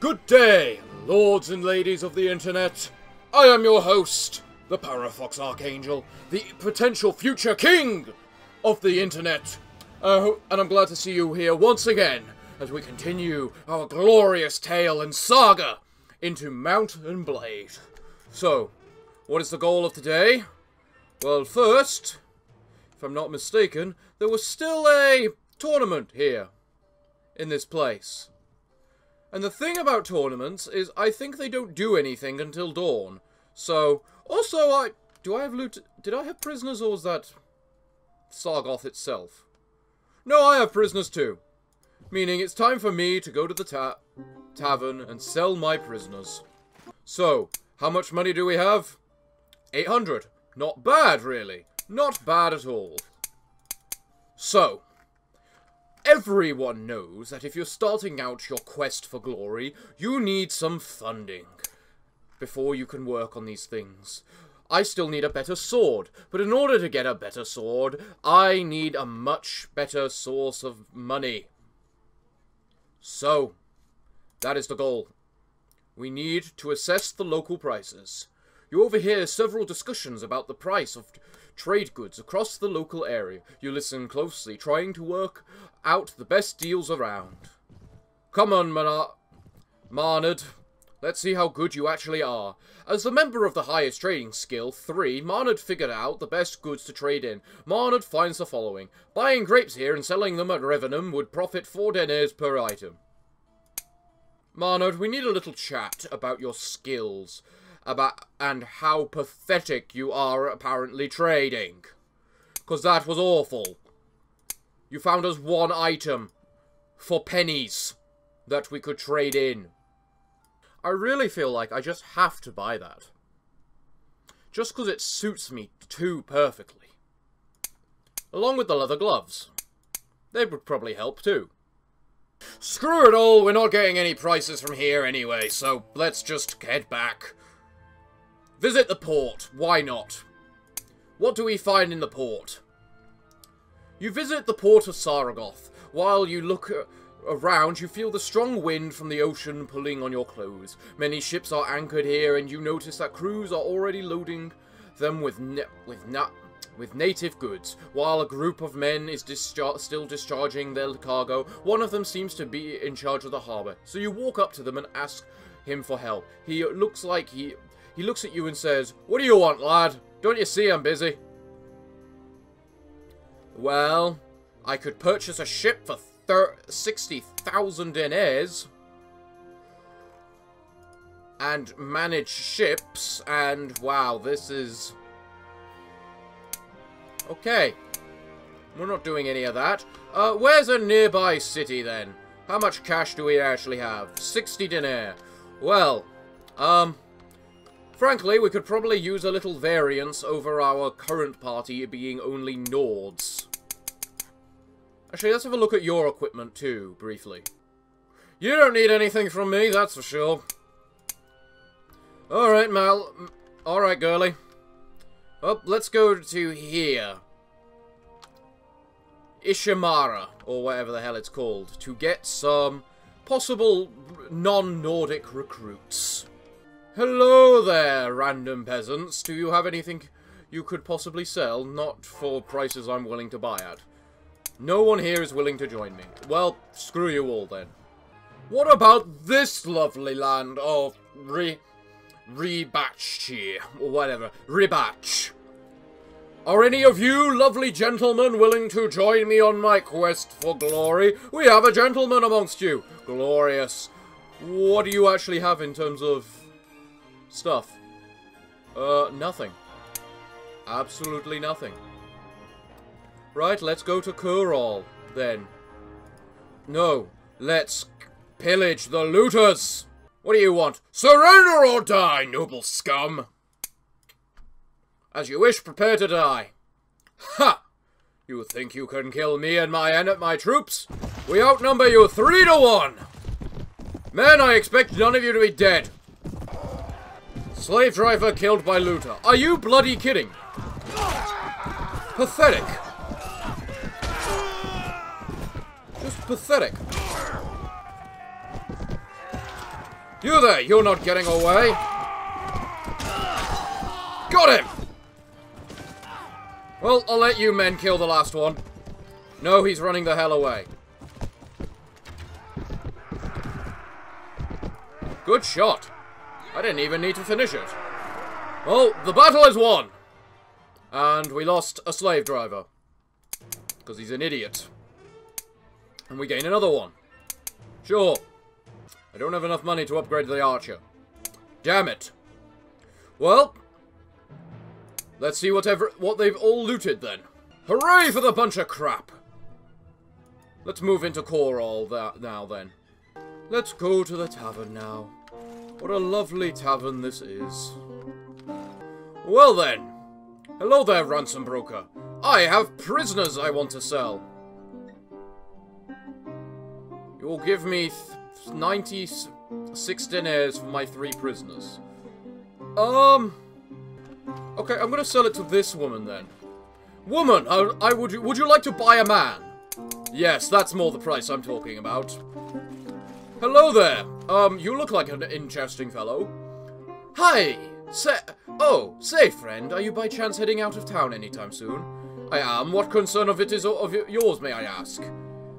Good day, lords and ladies of the internet. I am your host, the Parafox Archangel, the potential future king of the internet. And I'm glad to see you here once again as we continue our glorious tale and saga into Mount and Blade. So, what is the goal of today? Well, first, if I'm not mistaken, there was still a tournament here in this place. And the thing about tournaments is I think they don't do anything until dawn. So, also do I have loot? Did I have prisoners or was that Sargoth itself? No, I have prisoners too. Meaning it's time for me to go to the tavern and sell my prisoners. So, how much money do we have? 800. Not bad, really. Not bad at all. So, everyone knows that if you're starting out your quest for glory, you need some funding before you can work on these things. I still need a better sword, but in order to get a better sword, I need a much better source of money. So, that is the goal. We need to assess the local prices. You overhear several discussions about the price of trade goods across the local area. You listen closely, trying to work out the best deals around. Come on, Marnid. Let's see how good you actually are. As the member of the highest trading skill, 3, Marnid figured out the best goods to trade in. Marnid finds the following. Buying grapes here and selling them at Revenham would profit 4 deniers per item. Marnid, we need a little chat about your skills. And how pathetic you are apparently trading. Because that was awful. You found us one item for pennies that we could trade in. I really feel like I just have to buy that. Just because it suits me too perfectly. Along with the leather gloves. They would probably help too. Screw it all, we're not getting any prices from here anyway, so let's just head back. Visit the port. Why not? What do we find in the port? You visit the port of Sargoth. While you look around, you feel the strong wind from the ocean pulling on your clothes. Many ships are anchored here, and you notice that crews are already loading them with native goods. While a group of men is still discharging their cargo, one of them seems to be in charge of the harbour. So you walk up to them and ask him for help. He looks like He looks at you and says, "What do you want, lad? Don't you see I'm busy?" "Well, I could purchase a ship for 60,000 deniers and manage ships, and wow, this is... Okay. We're not doing any of that. Where's a nearby city, then? How much cash do we actually have? 60 denier. Well, frankly, we could probably use a little variance over our current party being only Nords. Actually, let's have a look at your equipment too, briefly. You don't need anything from me, that's for sure. Alright, Alright, girly. Well, let's go to here. Ishimara, or whatever the hell it's called, to get some possible non-Nordic recruits. Hello there, random peasants. Do you have anything you could possibly sell? Not for prices I'm willing to buy at. No one here is willing to join me. Well, screw you all then. What about this lovely land of Rebatch or whatever? Rebatch. Are any of you lovely gentlemen willing to join me on my quest for glory? We have a gentleman amongst you. Glorious. What do you actually have in terms of stuff? Nothing. Absolutely nothing. Right, let's go to Kurol, then. No, let's pillage the looters! What do you want? Surrender or die, noble scum! As you wish, prepare to die. Ha! You think you can kill me and my troops? We outnumber you 3 to 1! Men, I expect none of you to be dead. Slave driver killed by looter. Are you bloody kidding? Pathetic. Just pathetic. You there! You're not getting away! Got him! Well, I'll let you men kill the last one. No, he's running the hell away. Good shot. I didn't even need to finish it. Well, the battle is won! And we lost a slave driver. Because he's an idiot. And we gain another one. Sure. I don't have enough money to upgrade the archer. Damn it. Well, let's see what they've all looted then. Hooray for the bunch of crap. Let's move into Kurol now then. Let's go to the tavern now. What a lovely tavern this is. Well then. Hello there, ransom broker. I have prisoners I want to sell. You will give me 96 deniers for my 3 prisoners. Okay, I'm gonna sell it to this woman then. Woman, would you like to buy a man? Yes, that's more the price I'm talking about. Hello there. You look like an interesting fellow. Hi. Say friend, are you by chance heading out of town anytime soon? I am. What concern of it is of yours, may I ask?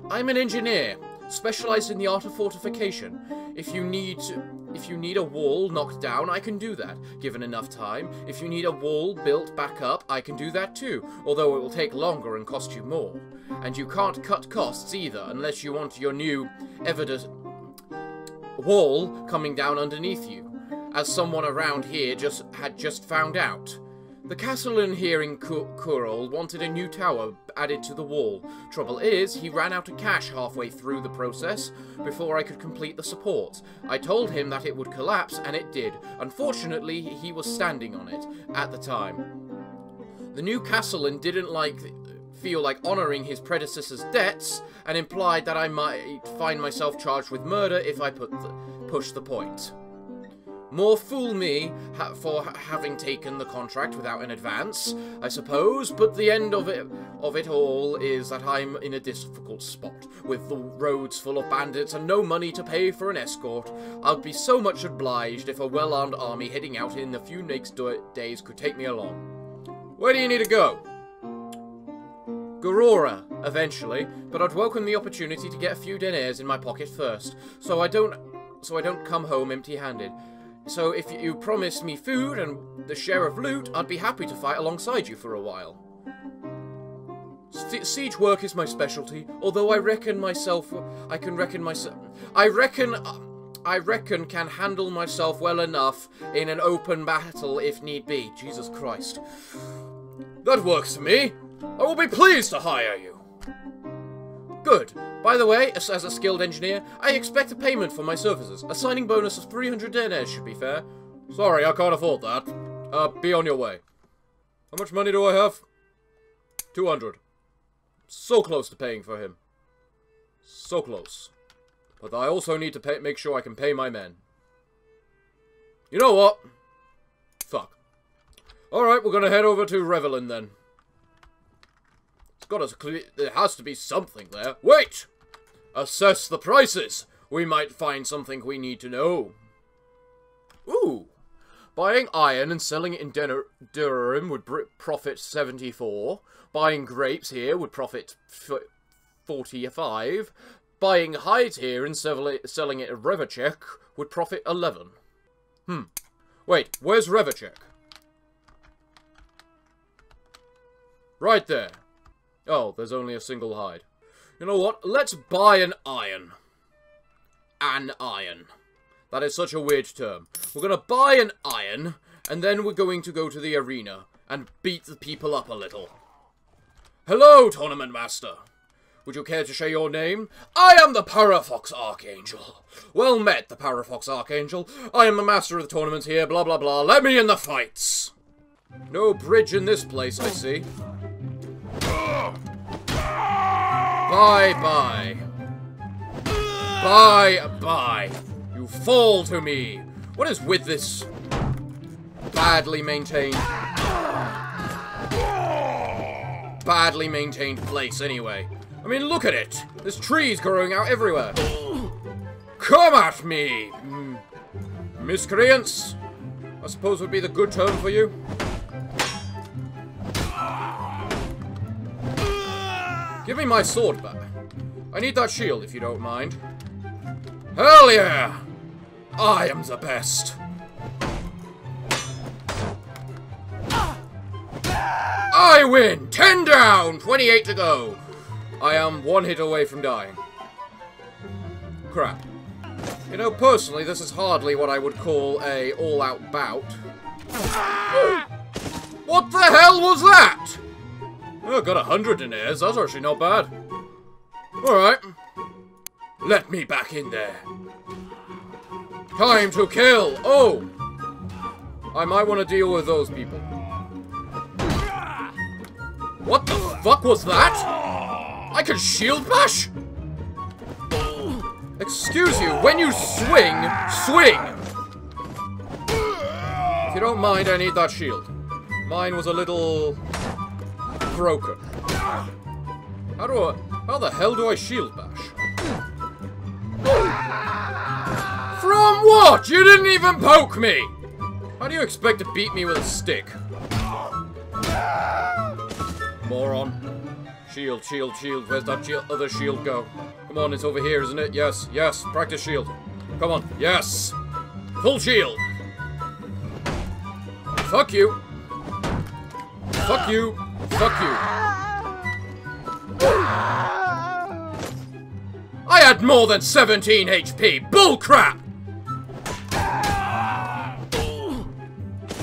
I'm an engineer, specialized in the art of fortification. If you need a wall knocked down, I can do that, given enough time. If you need a wall built back up, I can do that too, although it will take longer and cost you more. And you can't cut costs either, unless you want your new evident wall coming down underneath you. As someone around here had just found out. The castle in here in Kurol wanted a new tower added to the wall. Trouble is, he ran out of cash halfway through the process before I could complete the support. I told him that it would collapse, and it did. Unfortunately, he was standing on it at the time. The new castle in didn't feel like honoring his predecessor's debts, and implied that I might find myself charged with murder if I pushed the point. More fool me for having taken the contract without an advance, I suppose, but the end of it all is that I'm in a difficult spot. With the roads full of bandits and no money to pay for an escort, I'd be so much obliged if a well-armed army heading out in the few next days could take me along. Where do you need to go? Gorora, eventually, but I'd welcome the opportunity to get a few deniers in my pocket first, so I don't come home empty-handed. So if you promise me food and the share of loot, I'd be happy to fight alongside you for a while. Siege work is my specialty, although I reckon can handle myself well enough in an open battle if need be. Jesus Christ. That works for me. I will be pleased to hire you. Good. By the way, as a skilled engineer, I expect a payment for my services. A signing bonus of 300 deniers should be fair. Sorry, I can't afford that. Be on your way. How much money do I have? 200. So close to paying for him. So close. But I also need to make sure I can pay my men. You know what? Fuck. Alright, we're gonna head over to Revelin then. There has to be something there. Wait! Assess the prices. We might find something we need to know. Ooh. Buying iron and selling it in Denerim would profit 74. Buying grapes here would profit 45. Buying hides here and selling it at Revercheck would profit 11. Wait, where's Revercheck? Right there. Oh, there's only a single hide. You know what? Let's buy an iron. An iron. That is such a weird term. We're going to buy an iron, and then we're going to go to the arena and beat the people up a little. Hello, Tournament Master. Would you care to share your name? I am the Parafox Archangel. Well met, the Parafox Archangel. I am the master of the tournaments here, blah, blah, blah. Let me in the fights. No bridge in this place, I see. Bye-bye. Bye-bye. You fall to me. What is with this badly maintained place anyway? I mean, look at it. There's trees growing out everywhere. Come at me, miscreants! I suppose would be the good term for you. Give me my sword back. I need that shield if you don't mind. Hell yeah! I am the best. I win! 10 down! 28 to go! I am one hit away from dying. Crap. You know, personally, this is hardly what I would call a all-out bout. Ah! What the hell was that? Oh, got 100 deniers. That's actually not bad. Alright. Let me back in there. Time to kill! Oh! I might want to deal with those people. What the fuck was that? I can shield bash? Excuse you, when you swing, swing! If you don't mind, I need that shield. Mine was a little... broken. How the hell do I shield bash? Oh. From what? You didn't even poke me! How do you expect to beat me with a stick? Moron. Shield, shield, shield. Where's that other shield go? Come on, it's over here, isn't it? Yes, yes. Practice shield. Come on. Yes. Full shield. Fuck you. Fuck you. Fuck you. I had more than 17 HP. Bullcrap.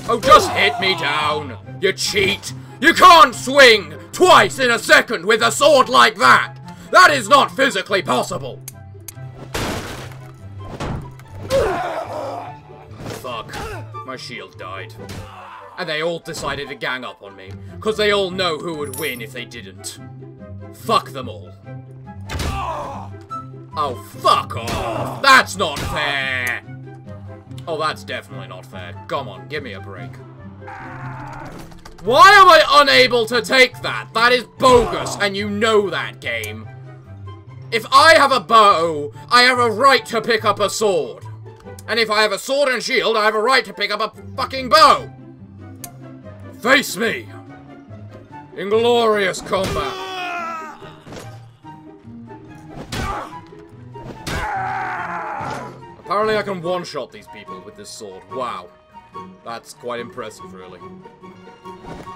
Oh, just hit me down. You cheat. You can't swing twice in a second with a sword like that! That is not physically possible! Fuck. My shield died. And they all decided to gang up on me, because they all know who would win if they didn't. Fuck them all. Oh, fuck off! That's not fair! Oh, that's definitely not fair. Come on, give me a break. Why am I unable to take that? That is bogus, and you know that, game. If I have a bow, I have a right to pick up a sword. And if I have a sword and shield, I have a right to pick up a fucking bow. Face me. Inglorious combat. Apparently I can one-shot these people with this sword. Wow. That's quite impressive, really.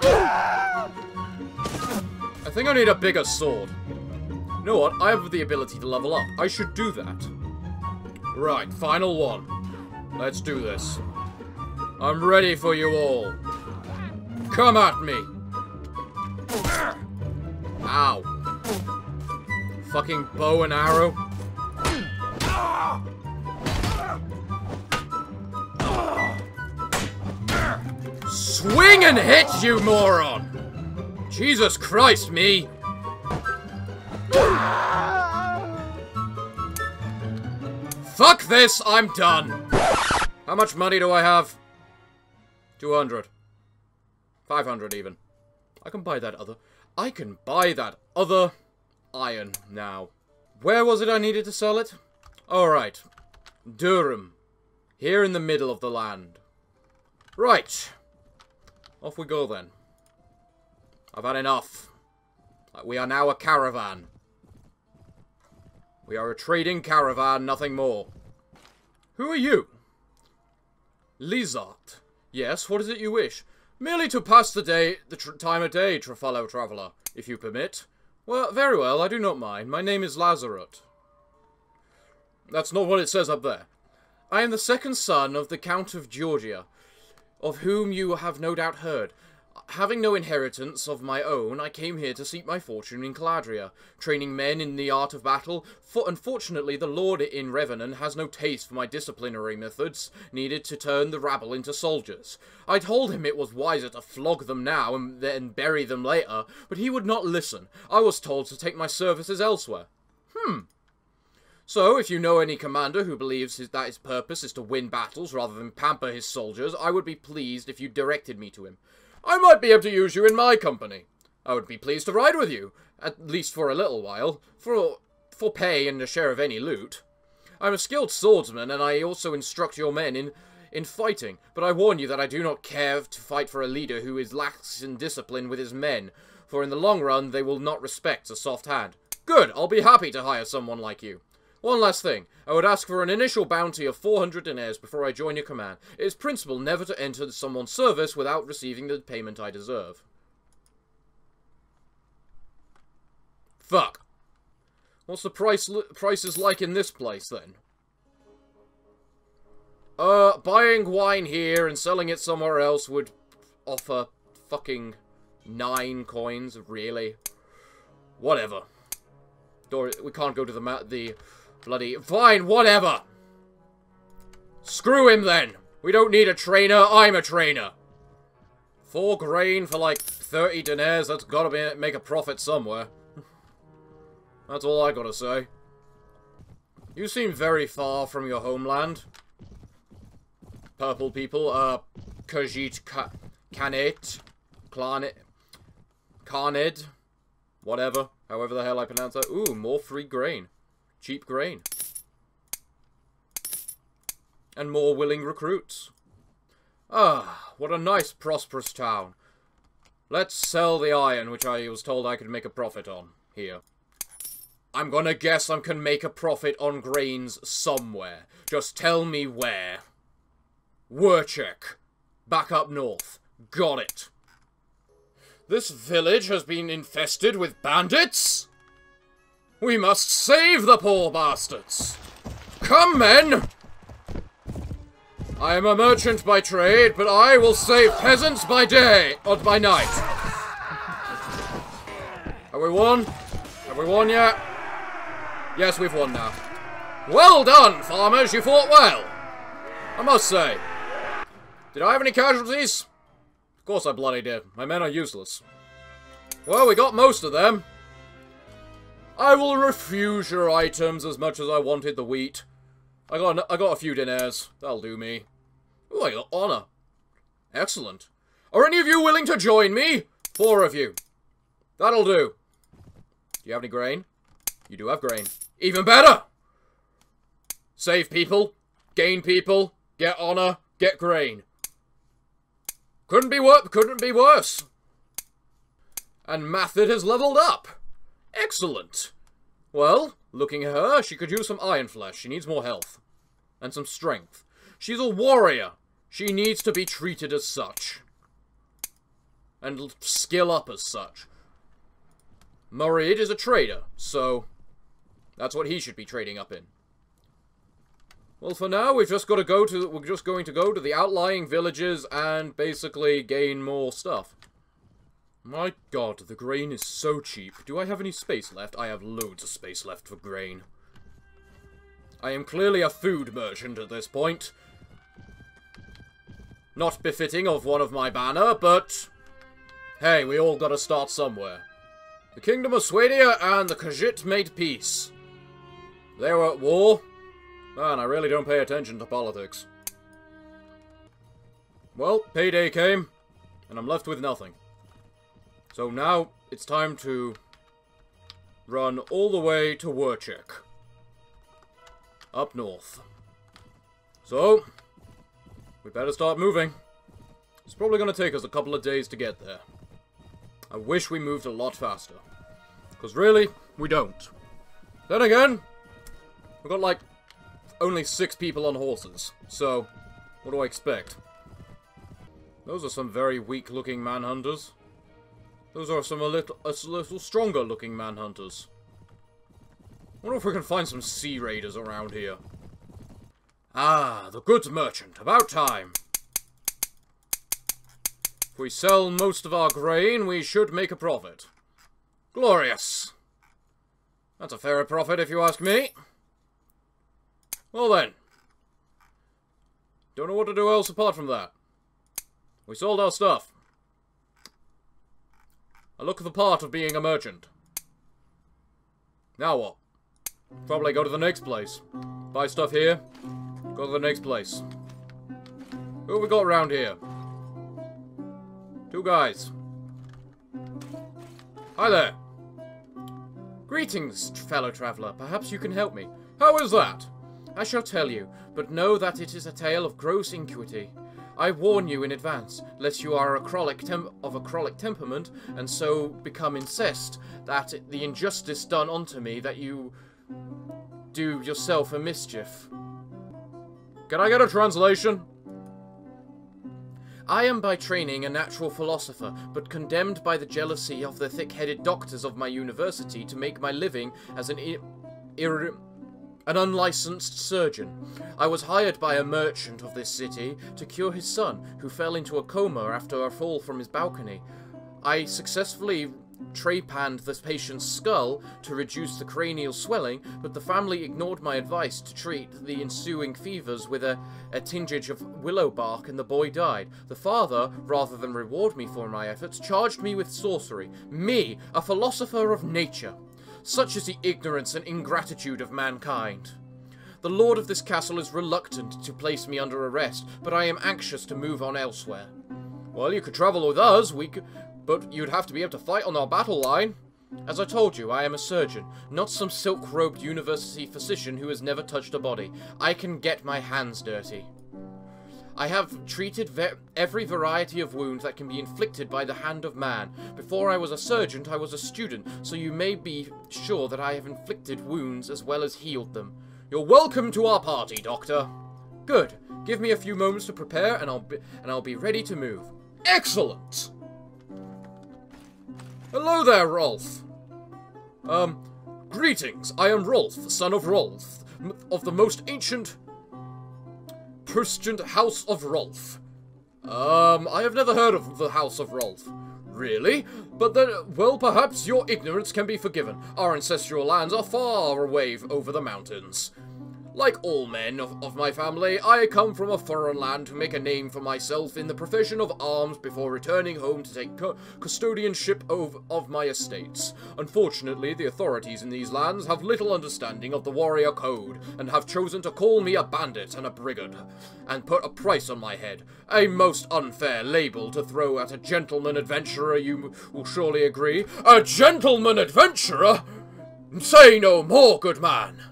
I think I need a bigger sword. You know what? I have the ability to level up. I should do that. Right, final one. Let's do this. I'm ready for you all. Come at me. Ow. Fucking bow and arrow. Swing and hit, you moron! Jesus Christ, me! Fuck this, I'm done! How much money do I have? 200. 500 even. I can buy that other iron now. Where was it I needed to sell it? Alright. Denerim. Here in the middle of the land. Right. Off we go then. I've had enough. We are now a caravan. We are a trading caravan, nothing more. Who are you? Lizaret. Yes, what is it you wish? Merely to pass the day, the time of day, fellow traveller, if you permit. Well, very well, I do not mind. My name is Lazarus. That's not what it says up there. I am the second son of the Count of Georgia, of whom you have no doubt heard. Having no inheritance of my own, I came here to seek my fortune in Caladria, training men in the art of battle. For unfortunately, the Lord in Revenham has no taste for my disciplinary methods needed to turn the rabble into soldiers. I told him it was wiser to flog them now and then bury them later, but he would not listen. I was told to take my services elsewhere. So, if you know any commander who believes that his purpose is to win battles rather than pamper his soldiers, I would be pleased if you directed me to him. I might be able to use you in my company. I would be pleased to ride with you, at least for a little while, for pay and a share of any loot. I'm a skilled swordsman, and I also instruct your men in fighting, but I warn you that I do not care to fight for a leader who is lax in discipline with his men, for in the long run they will not respect a soft hand. Good, I'll be happy to hire someone like you. One last thing, I would ask for an initial bounty of 400 deniers before I join your command. It is principle never to enter someone's service without receiving the payment I deserve. Fuck. What's the prices like in this place then? Buying wine here and selling it somewhere else would offer fucking 9 coins, really? Whatever. We can't go to the bloody... Fine, whatever! Screw him then! We don't need a trainer, I'm a trainer! 4 grain for like 30 deniers, that's gotta be, make a profit somewhere. That's all I gotta say. You seem very far from your homeland. Purple people, Khajiit, Khajiit, Khanid, whatever, however the hell I pronounce that. Ooh, more free grain. Cheap grain. And more willing recruits. Ah, what a nice, prosperous town. Let's sell the iron, which I was told I could make a profit on here. I'm gonna guess I can make a profit on grains somewhere. Just tell me where. Wercheg, back up north. Got it. This village has been infested with bandits? We must save the poor bastards. Come, men! I am a merchant by trade, but I will save peasants by day, or by night. Have we won? Have we won yet? Yes, we've won now. Well done, farmers! You fought well! I must say. Did I have any casualties? Of course I bloody did. My men are useless. Well, we got most of them. I will refuse your items as much as I wanted the wheat. I got a few deniers. That'll do me. Ooh, I got honor. Excellent. Are any of you willing to join me? 4 of you. That'll do. Do you have any grain? You do have grain. Even better! Save people, get honor, get grain. Couldn't be worse. And Mathid has leveled up. Excellent. Well, looking at her, she could use some iron flesh. She needs more health. And some strength. She's a warrior. She needs to be treated as such. And skill up as such. Murid is a trader, so that's what he should be trading up in. Well, for now, we're just going to go to the outlying villages and basically gain more stuff. My god, the grain is so cheap. Do I have any space left? I have loads of space left for grain. I am clearly a food merchant at this point. Not befitting of one of my banner, but hey, we all gotta start somewhere. The Kingdom of Swadia and the Khajiit made peace. They were at war. Man, I really don't pay attention to politics. Well, payday came, and I'm left with nothing. So now, it's time to run all the way to Warchick. Up north. So, we better start moving. It's probably going to take us a couple of days to get there. I wish we moved a lot faster. Because really, we don't. Then again, we've got like only 6 people on horses. So, what do I expect? Those are some very weak looking manhunters. Those are some a little stronger looking manhunters. I wonder if we can find some sea raiders around here. Ah, the goods merchant. About time. If we sell most of our grain, we should make a profit. Glorious. That's a fairer profit if you ask me. Well then. Don't know what to do else apart from that. We sold our stuff. I look the part of being a merchant. Now what? Probably go to the next place. Buy stuff here. Go to the next place. Who have we got around here? 2 guys. Hi there. Greetings, fellow traveller. Perhaps you can help me. How is that? I shall tell you, but know that it is a tale of gross iniquity. I warn you in advance, lest you are of acrolic temperament, and so become incensed, that the injustice done unto me, that you do yourself a mischief. Can I get a translation? I am by training a natural philosopher, but condemned by the jealousy of the thick-headed doctors of my university to make my living as an unlicensed surgeon. I was hired by a merchant of this city to cure his son, who fell into a coma after a fall from his balcony. I successfully trepanned the patient's skull to reduce the cranial swelling, but the family ignored my advice to treat the ensuing fevers with a tinge of willow bark, and the boy died. The father, rather than reward me for my efforts, charged me with sorcery. Me, a philosopher of nature! Such is the ignorance and ingratitude of mankind. The lord of this castle is reluctant to place me under arrest, but I am anxious to move on elsewhere. Well, you could travel with us, but you'd have to be able to fight on our battle line. As I told you, I am a surgeon, not some silk-robed university physician who has never touched a body. I can get my hands dirty. I have treated every variety of wound that can be inflicted by the hand of man. Before I was a surgeon, I was a student, so you may be sure that I have inflicted wounds as well as healed them. You're welcome to our party, Doctor. Good. Give me a few moments to prepare, and I'll be ready to move. Excellent! Hello there, Rolf. Greetings. I am Rolf, son of Rolf, of the most ancient Christian House of Rolf. I have never heard of the House of Rolf. Really? But then, well, perhaps your ignorance can be forgiven. Our ancestral lands are far away over the mountains. Like all men of my family, I come from a foreign land to make a name for myself in the profession of arms before returning home to take custodianship of my estates. Unfortunately, the authorities in these lands have little understanding of the warrior code, and have chosen to call me a bandit and a brigand, and put a price on my head. A most unfair label to throw at a gentleman adventurer, you will surely agree. A gentleman adventurer? Say no more, good man!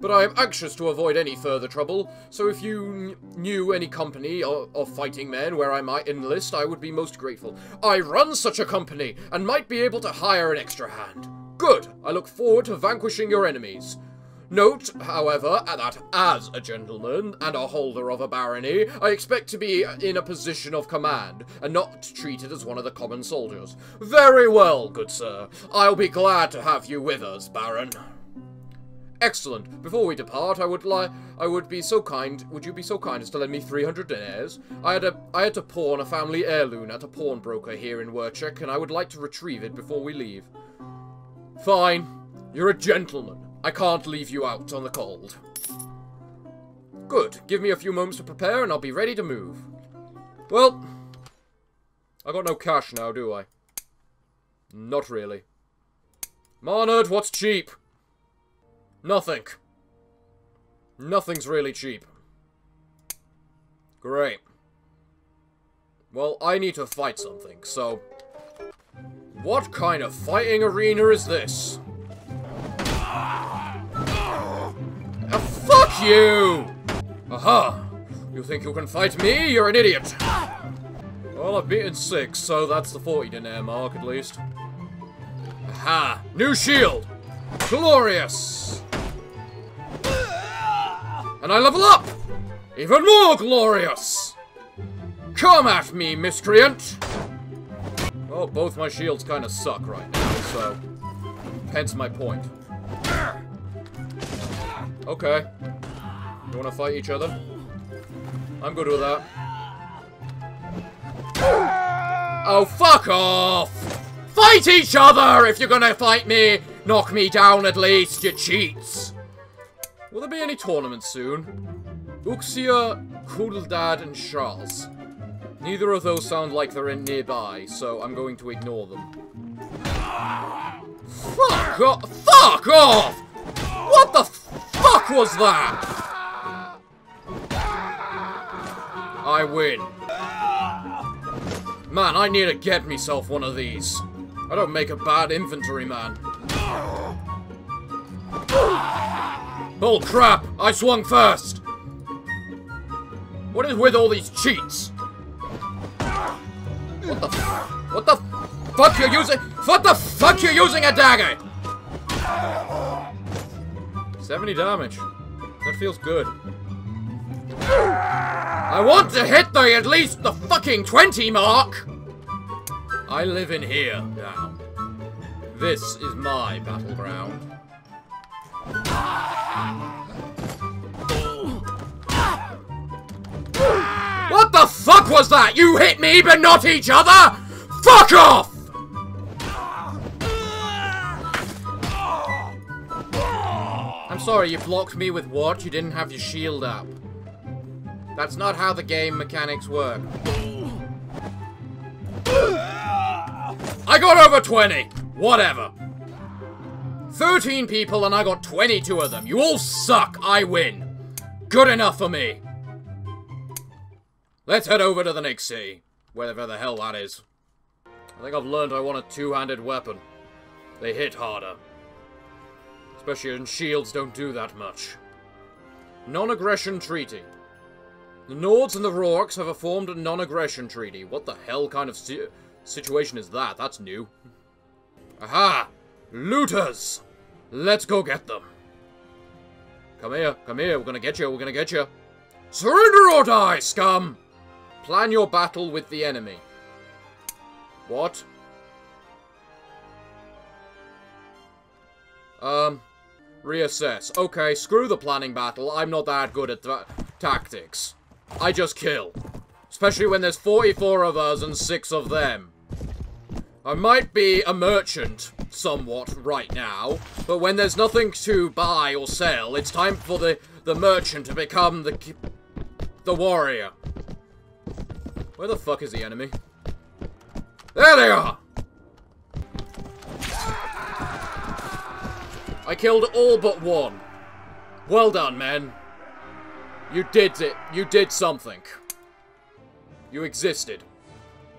But I am anxious to avoid any further trouble, so if you knew any company of fighting men where I might enlist, I would be most grateful. I run such a company, and might be able to hire an extra hand. Good! I look forward to vanquishing your enemies. Note, however, that as a gentleman and a holder of a barony, I expect to be in a position of command, and not treated as one of the common soldiers. Very well, good sir. I'll be glad to have you with us, Baron. Excellent. Before we depart, would you be so kind as to lend me 300 deniers? I had to pawn a family heirloom at a pawnbroker here in Wercheg, and I would like to retrieve it before we leave. Fine. You're a gentleman. I can't leave you out on the cold. Good. Give me a few moments to prepare, and I'll be ready to move. Well, I got no cash now, do I? Not really. Marnid, what's cheap? Nothing. Nothing's really cheap. Great. Well, I need to fight something, so... What kind of fighting arena is this? Oh, fuck you! Aha! You think you can fight me? You're an idiot! Well, I've beaten 6, so that's the 40 denier mark, at least. Aha! New shield! Glorious! And I level up! Even more glorious! Come at me, miscreant! Oh, both my shields kind of suck right now, so... Hence my point. Okay. You wanna fight each other? I'm good with that. Oh, fuck off! Fight each other if you're gonna fight me! Knock me down at least, you cheats! Will there be any tournaments soon? Uxia, Kuldad, and Shaz. Neither of those sound like they're in nearby, so I'm going to ignore them. Fuck off! Fuck off! What the fuck was that? I win. Man, I need to get myself one of these. I don't make a bad inventory, man. Bull crap! I swung first! What is with all these cheats? What the fuck you're using? What the fuck you're using a dagger? 70 damage. That feels good. I want to hit the at least the fucking 20 mark! I live in here now. This is my battleground. What the fuck was that? You hit me but not each other? Fuck off! I'm sorry, you blocked me with what? You didn't have your shield up. That's not how the game mechanics work. I got over 20! Whatever. 13 people and I got 22 of them. You all suck! I win! Good enough for me. Let's head over to the Nick Sea. Wherever the hell that is. I think I've learned I want a two-handed weapon. They hit harder. Especially when shields don't do that much. Non-aggression treaty. The Nords and the Rorks have formed a non-aggression treaty. What the hell kind of situation is that? That's new. Aha! Looters! Let's go get them. Come here, we're gonna get you, we're gonna get you. Surrender or die, scum! Plan your battle with the enemy. What? Reassess. Okay, screw the planning battle. I'm not that good at tactics. I just kill. Especially when there's 44 of us and 6 of them. I might be a merchant, somewhat, right now, but when there's nothing to buy or sell, it's time for the merchant to become the warrior. Where the fuck is the enemy? There they are! I killed all but one. Well done, men. You did it. You did something. You existed.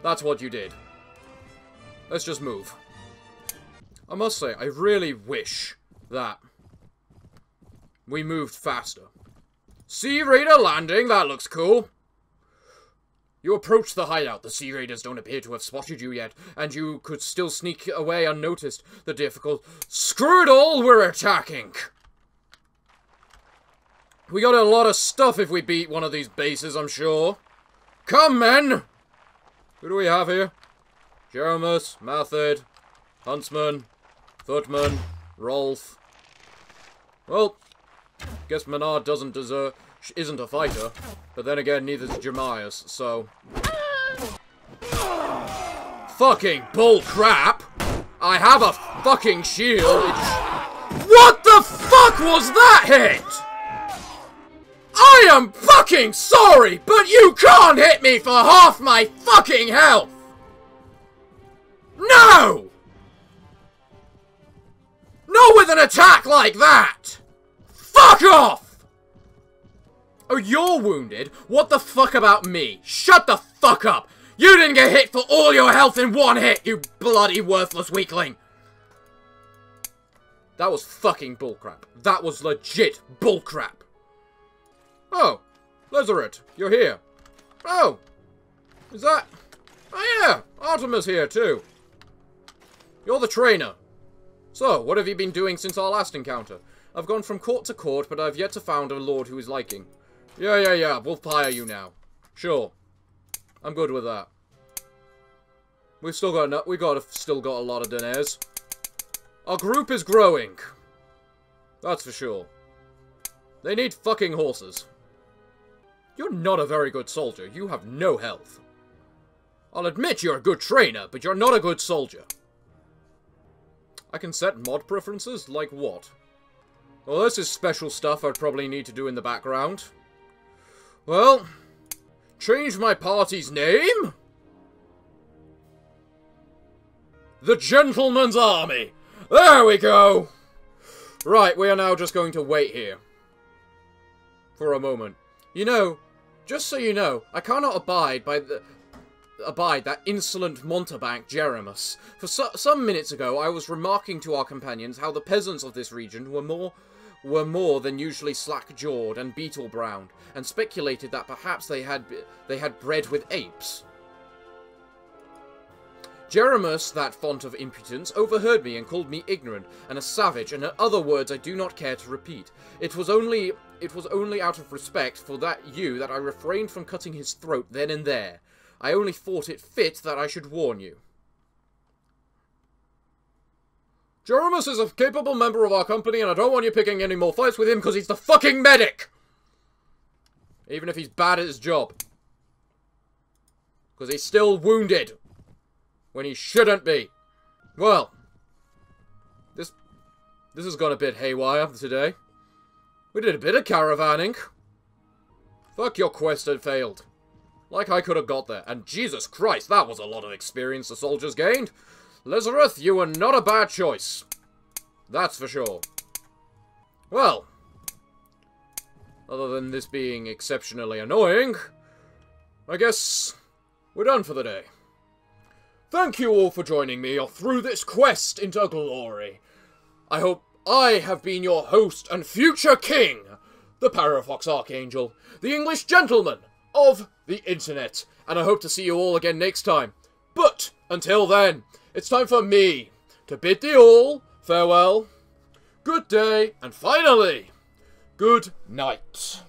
That's what you did. Let's just move. I must say, I really wish that we moved faster. Sea Raider landing, that looks cool. You approach the hideout. The Sea Raiders don't appear to have spotted you yet, and you could still sneak away unnoticed. The difficult... Screw it all, we're attacking! We got a lot of stuff if we beat one of these bases, I'm sure. Come, men! Who do we have here? Jeremus, Mathid, Huntsman, Footman, Rolf. Well, guess Marnid doesn't deserve, isn't a fighter, but then again, neither's Jeremus, so. Fucking bull crap! I have a fucking shield! What the fuck was that hit?! I am fucking sorry, but you can't hit me for half my fucking health! No! Not with an attack like that! Fuck off! Oh, you're wounded? What the fuck about me? Shut the fuck up! You didn't get hit for all your health in one hit, you bloody worthless weakling! That was fucking bullcrap. That was legit bullcrap. Oh, Lizaret, you're here. Oh, is that... Oh yeah, Artemis here too. You're the trainer. So, what have you been doing since our last encounter? I've gone from court to court, but I've yet to find a lord who is liking. Yeah, we'll fire you now. Sure. I'm good with that. We've still got enough, still got a lot of Denerim. Our group is growing. That's for sure. They need fucking horses. You're not a very good soldier. You have no health. I'll admit you're a good trainer, but you're not a good soldier. I can set mod preferences? Like what? Well, this is special stuff I'd probably need to do in the background. Well, change my party's name? The Gentleman's Army! There we go! Right, we are now just going to wait here. For a moment. You know, just so you know, I cannot abide by the... Abide that insolent mountebank Jeremus. For some minutes ago, I was remarking to our companions how the peasants of this region were more were more than usually slack-jawed and beetle-browned, and speculated that perhaps they had bred with apes. Jeremus, that font of impudence, overheard me and called me ignorant and a savage, and in other words I do not care to repeat. It was only out of respect for you that I refrained from cutting his throat then and there. I only thought it fit that I should warn you. Jeremus is a capable member of our company, and I don't want you picking any more fights with him because he's the fucking medic! Even if he's bad at his job. Because he's still wounded. When he shouldn't be. Well. This has gone a bit haywire today. We did a bit of caravanning. Fuck, your quest had failed. Like I could have got there. And Jesus Christ, that was a lot of experience the soldiers gained. Lazarus, you were not a bad choice. That's for sure. Well. Other than this being exceptionally annoying, I guess we're done for the day. Thank you all for joining me through this quest into glory. I hope I have been your host and future king, the Parafox Archangel, the English gentleman of the internet. And I hope to see you all again next time. But until then, it's time for me to bid thee all farewell, good day, and finally, good night.